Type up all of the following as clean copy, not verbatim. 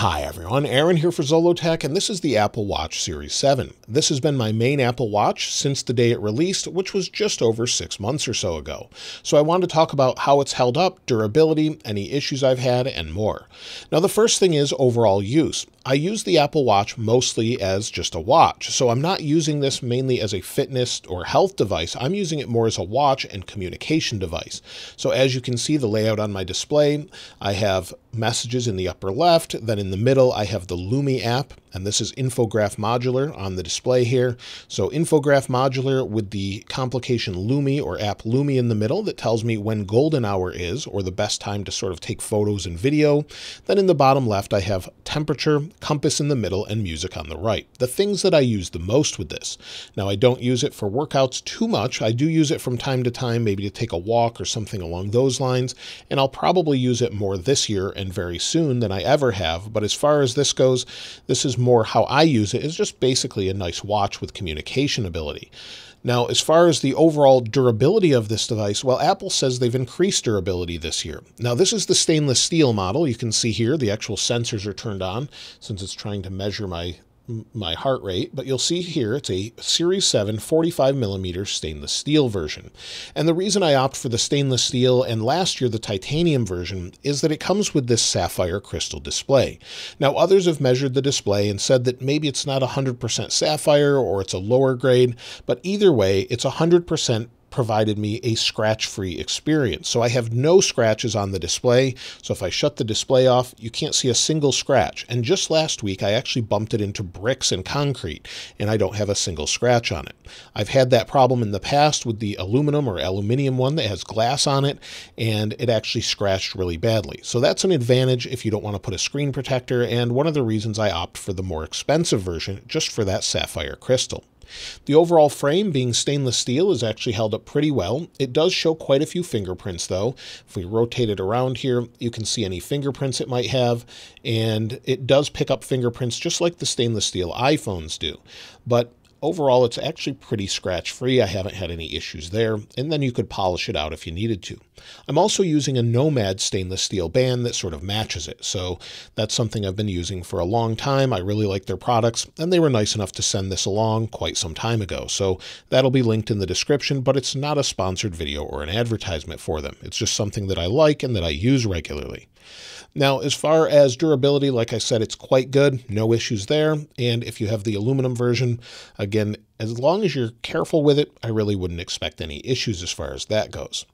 Hi everyone, Aaron here for Zolotech, and this is the Apple Watch Series 7. This has been my main Apple Watch since the day it released, which was just over 6 months or so ago. So I wanted to talk about how it's held up, durability, any issues I've had, and more. Now the first thing is overall use. I use the Apple Watch mostly as just a watch, so I'm not using this mainly as a fitness or health device. I'm using it more as a watch and communication device. So as you can see the layout on my display, I have messages in the upper left, then in the middle I have the Lumi app, and this is Infograph Modular on the display here. So Infograph Modular with the complication Lumi or app Lumi in the middle that tells me when golden hour is, or the best time to sort of take photos and video. Then in the bottom left I have temperature, compass in the middle, and music on the right. The things that I use the most with this. Now I don't use it for workouts too much. I do use it from time to time, maybe to take a walk or something along those lines, and I'll probably use it more this year and very soon than I ever have. But as far as this goes, this is more how I use it. It's just basically a nice watch with communication ability. Now, as far as the overall durability of this device, well, Apple says they've increased durability this year. Now, this is the stainless steel model. You can see here the actual sensors are turned on since it's trying to measure my heart rate, but you'll see here it's a Series 7 45mm stainless steel version. And the reason I opt for the stainless steel and last year the titanium version is that it comes with this sapphire crystal display. Now others have measured the display and said that maybe it's not 100% sapphire or it's a lower grade, but either way it's 100% provided me a scratch-free experience. So I have no scratches on the display. So if I shut the display off, you can't see a single scratch. And just last week, I actually bumped it into bricks and concrete, and I don't have a single scratch on it. I've had that problem in the past with the aluminum one that has glass on it, and it actually scratched really badly. So that's an advantage if you don't want to put a screen protector, and one of the reasons I opt for the more expensive version, just for that sapphire crystal. The overall frame, being stainless steel, is actually held up pretty well. It does show quite a few fingerprints though. If we rotate it around here, you can see any fingerprints it might have, and it does pick up fingerprints just like the stainless steel iPhones do. But overall, it's actually pretty scratch-free. I haven't had any issues there, and then you could polish it out if you needed to. I'm also using a Nomad stainless steel band that sort of matches it, so that's something I've been using for a long time. I really like their products, and they were nice enough to send this along quite some time ago, so that'll be linked in the description, but it's not a sponsored video or an advertisement for them. It's just something that I like and that I use regularly. Now, as far as durability, like I said, it's quite good. No issues there. And if you have the aluminum version, again, as long as you're careful with it, I really wouldn't expect any issues as far as that goes.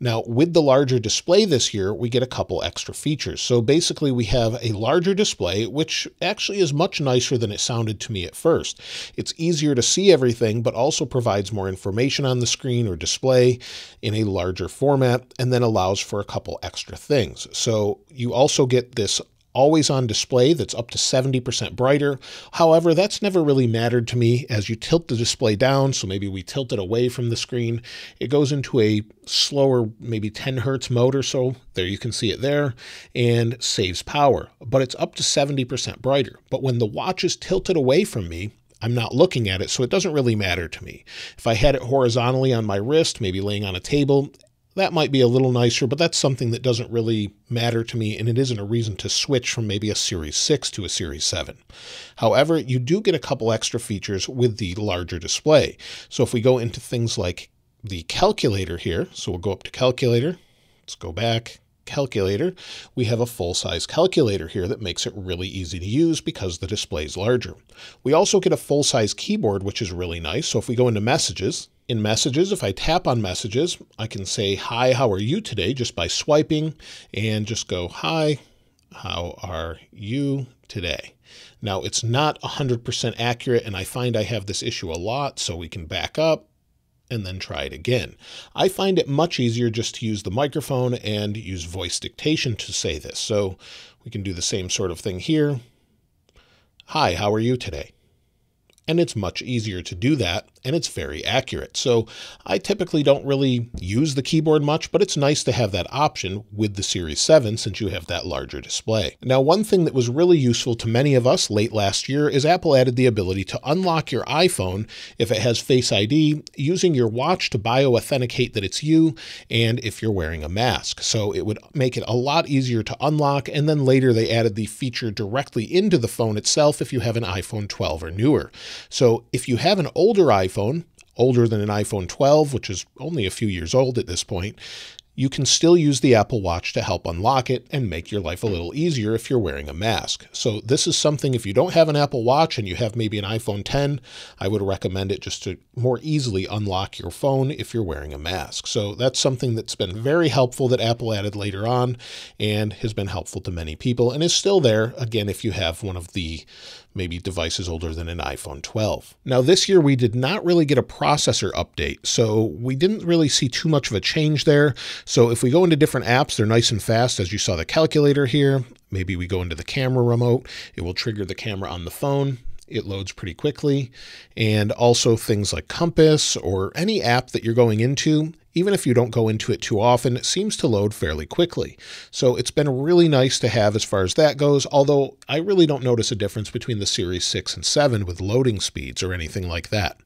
Now, with the larger display this year, we get a couple extra features. So basically we have a larger display, which actually is much nicer than it sounded to me at first. It's easier to see everything, but also provides more information on the screen or display in a larger format, and then allows for a couple extra things. So you also get this always on display that's up to 70% brighter. However, that's never really mattered to me. As you tilt the display down, so maybe we tilt it away from the screen, it goes into a slower, maybe 10 Hertz mode or so. There, you can see it there, and saves power, but it's up to 70% brighter. But when the watch is tilted away from me, I'm not looking at it, so it doesn't really matter to me. If I had it horizontally on my wrist, maybe laying on a table, that might be a little nicer, but that's something that doesn't really matter to me, and it isn't a reason to switch from maybe a Series 6 to a Series 7. However, you do get a couple extra features with the larger display. So if we go into things like the calculator here, so we'll go up to calculator, let's go back, calculator, we have a full-size calculator here that makes it really easy to use because the display is larger. We also get a full-size keyboard, which is really nice. So if we go into messages, in messages, if I tap on messages, I can say, hi, how are you today? Just by swiping and just go, hi, how are you today? Now it's not 100% accurate, and I find I have this issue a lot, so we can back up and then try it again. I find it much easier just to use the microphone and use voice dictation to say this. So we can do the same sort of thing here. Hi, how are you today? And it's much easier to do that. and it's very accurate. So I typically don't really use the keyboard much, but it's nice to have that option with the Series 7 since you have that larger display. Now, one thing that was really useful to many of us late last year is Apple added the ability to unlock your iPhone if it has Face ID using your watch to bio-authenticate that it's you and if you're wearing a mask. So it would make it a lot easier to unlock. And then later they added the feature directly into the phone itself if you have an iPhone 12 or newer. So if you have an older iPhone, older than an iPhone 12, which is only a few years old at this point, you can still use the Apple Watch to help unlock it and make your life a little easier if you're wearing a mask. So this is something, if you don't have an Apple Watch and you have maybe an iPhone 10, I would recommend it just to more easily unlock your phone if you're wearing a mask. So that's something that's been very helpful that Apple added later on and has been helpful to many people and is still there, again, if you have one of the maybe devices older than an iPhone 12. Now this year we did not really get a processor update, so we didn't really see too much of a change there. So if we go into different apps, they're nice and fast. As you saw the calculator here, maybe we go into the camera remote, it will trigger the camera on the phone. It loads pretty quickly. And also things like Compass or any app that you're going into, even if you don't go into it too often, it seems to load fairly quickly. So it's been really nice to have as far as that goes, although I really don't notice a difference between the Series 6 and 7 with loading speeds or anything like that.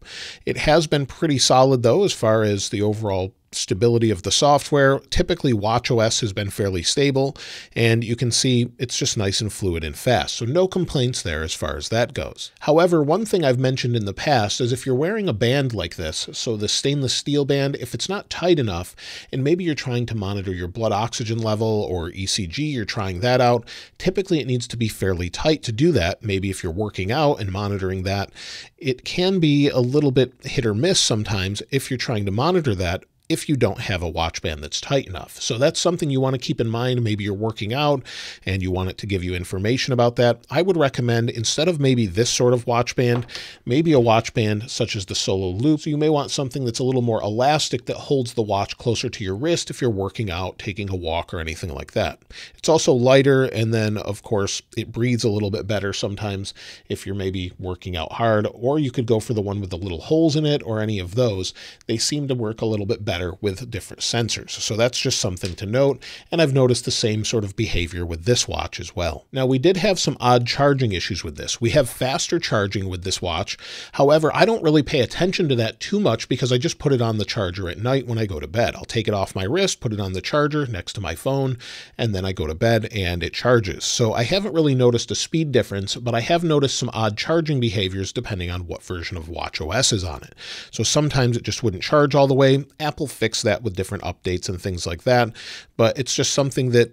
It has been pretty solid though, as far as the overall stability of the software. Typically watchOS has been fairly stable and you can see it's just nice and fluid and fast. So no complaints there as far as that goes. However, one thing I've mentioned in the past is if you're wearing a band like this, so the stainless steel band, if it's not tight enough and maybe you're trying to monitor your blood oxygen level or ECG, you're trying that out. Typically it needs to be fairly tight to do that. Maybe if you're working out and monitoring that, it can be a little bit hit or miss sometimes if you're trying to monitor that, if you don't have a watch band that's tight enough. So that's something you want to keep in mind. Maybe you're working out and you want it to give you information about that. I would recommend, instead of maybe this sort of watch band, maybe a watch band such as the Solo Loop. So you may want something that's a little more elastic that holds the watch closer to your wrist if you're working out, taking a walk or anything like that. It's also lighter. And then of course it breathes a little bit better sometimes if you're maybe working out hard, or you could go for the one with the little holes in it or any of those. They seem to work a little bit better with different sensors. So that's just something to note. And I've noticed the same sort of behavior with this watch as well. Now we did have some odd charging issues with this. We have faster charging with this watch. However, I don't really pay attention to that too much because I just put it on the charger at night when I go to bed. I'll take it off my wrist, put it on the charger next to my phone, and then I go to bed and it charges. So I haven't really noticed a speed difference, but I have noticed some odd charging behaviors depending on what version of watchOS is on it. So sometimes it just wouldn't charge all the way. Apple fix that with different updates and things like that, but it's just something that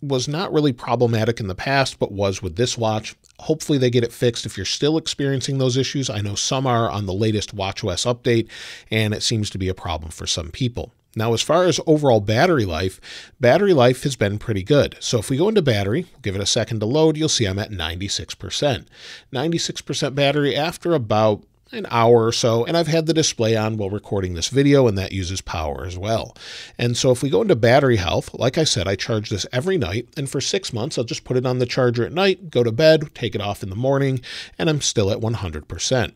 was not really problematic in the past, but was with this watch. Hopefully they get it fixed if you're still experiencing those issues. I know some are on the latest watchOS update, and it seems to be a problem for some people. Now, as far as overall battery life has been pretty good. So if we go into battery, give it a second to load, you'll see I'm at 96%. 96% battery after about an hour or so, and I've had the display on while recording this video, and that uses power as well. And so if we go into battery health, like I said, I charge this every night, and for 6 months, I'll just put it on the charger at night, go to bed, take it off in the morning, and I'm still at 100%.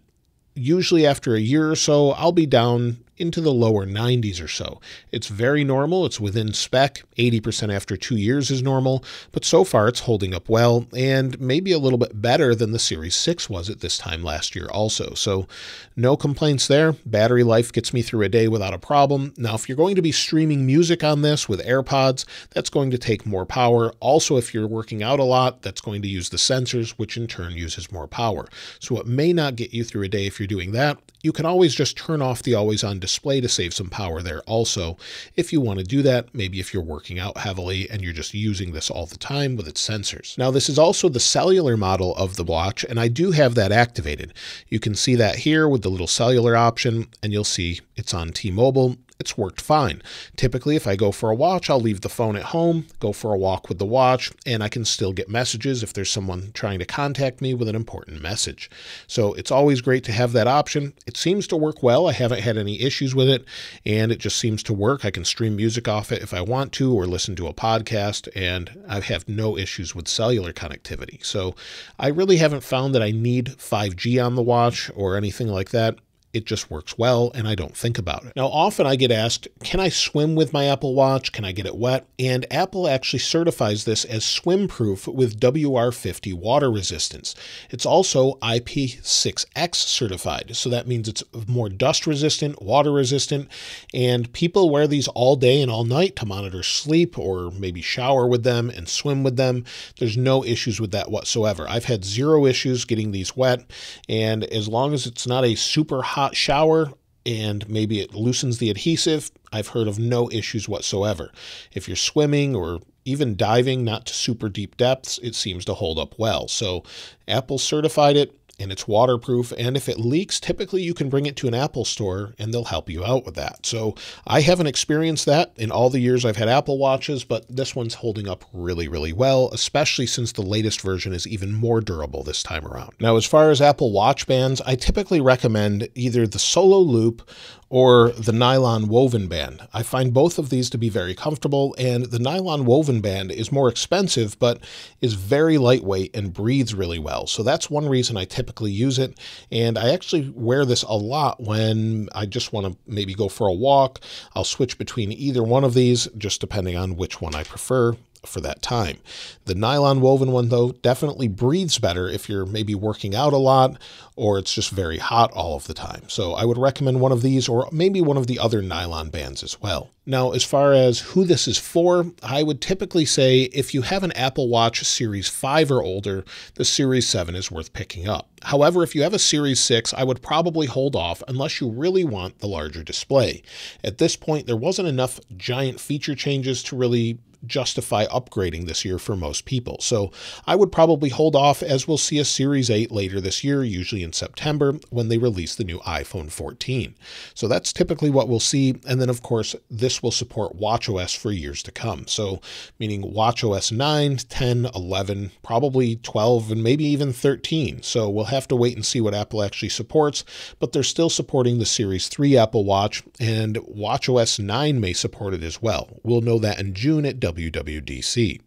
Usually after a year or so, I'll be down into the lower 90s or so. It's very normal. It's within spec. 80% after 2 years is normal, but so far it's holding up well and maybe a little bit better than the Series 6 was at this time last year also. So no complaints there. Battery life gets me through a day without a problem. Now, if you're going to be streaming music on this with AirPods, that's going to take more power. Also, if you're working out a lot, that's going to use the sensors, which in turn uses more power. So it may not get you through a day if you're doing that. You can always just turn off the always on display to save some power there also, if you want to do that. Maybe if you're working out heavily and you're just using this all the time with its sensors. Now this is also the cellular model of the watch, and I do have that activated. You can see that here with the little cellular option, and you'll see it's on T-Mobile. It's worked fine. Typically, if I go for a watch, I'll leave the phone at home, go for a walk with the watch, and I can still get messages if there's someone trying to contact me with an important message. So it's always great to have that option. It seems to work well. I haven't had any issues with it, and it just seems to work. I can stream music off it if I want to, or listen to a podcast, and I have no issues with cellular connectivity. So I really haven't found that I need 5G on the watch or anything like that. It just works well and I don't think about it. Now, often I get asked, can I swim with my Apple Watch? Can I get it wet? And Apple actually certifies this as swim proof with WR50 water resistance. It's also IP 6X certified. So that means it's more dust resistant, water resistant, and people wear these all day and all night to monitor sleep or maybe shower with them and swim with them. There's no issues with that whatsoever. I've had zero issues getting these wet. And as long as it's not a super hot shower and maybe it loosens the adhesive, I've heard of no issues whatsoever. If you're swimming or even diving, not to super deep depths, it seems to hold up well. So Apple certified it and it's waterproof. And if it leaks, typically you can bring it to an Apple store and they'll help you out with that. So I haven't experienced that in all the years I've had Apple Watches, but this one's holding up really, really well, especially since the latest version is even more durable this time around. Now, as far as Apple Watch bands, I typically recommend either the Solo Loop or the nylon woven band. I find both of these to be very comfortable, and the nylon woven band is more expensive, but is very lightweight and breathes really well. So that's one reason I typically use it. And I actually wear this a lot when I just want to maybe go for a walk. I'll switch between either one of these, just depending on which one I prefer for that time. The nylon woven one, though, definitely breathes better if you're maybe working out a lot or it's just very hot all of the time. So I would recommend one of these or maybe one of the other nylon bands as well. Now, as far as who this is for, I would typically say if you have an Apple Watch Series 5 or older, the Series 7 is worth picking up. However, if you have a Series 6, I would probably hold off unless you really want the larger display. At this point, there wasn't enough giant feature changes to really justify upgrading this year for most people. So I would probably hold off, as we'll see a Series 8 later this year, usually in September, when they release the new iPhone 14. So that's typically what we'll see. And then of course, this will support watchOS for years to come. So meaning watchOS 9, 10, 11, probably 12, and maybe even 13. So we'll have to wait and see what Apple actually supports, but they're still supporting the Series 3 Apple Watch, and watchOS 9 may support it as well. We'll know that in June at WWDC.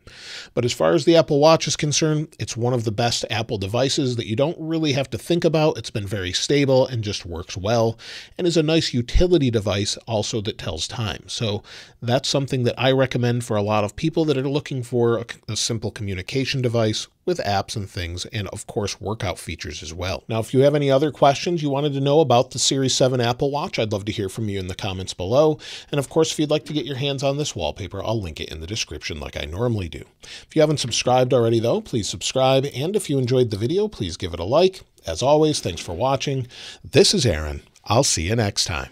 But as far as the Apple Watch is concerned, it's one of the best Apple devices that you don't really have to think about. It's been very stable and just works well, and is a nice utility device also that tells time. So that's something that I recommend for a lot of people that are looking for a simple communication device with apps and things, and of course, workout features as well. Now, if you have any other questions you wanted to know about the Series 7 Apple Watch, I'd love to hear from you in the comments below. And of course, if you'd like to get your hands on this wallpaper, I'll link it in the description like I normally do. If you haven't subscribed already though, please subscribe. And if you enjoyed the video, please give it a like. As always, thanks for watching. This is Aaron. I'll see you next time.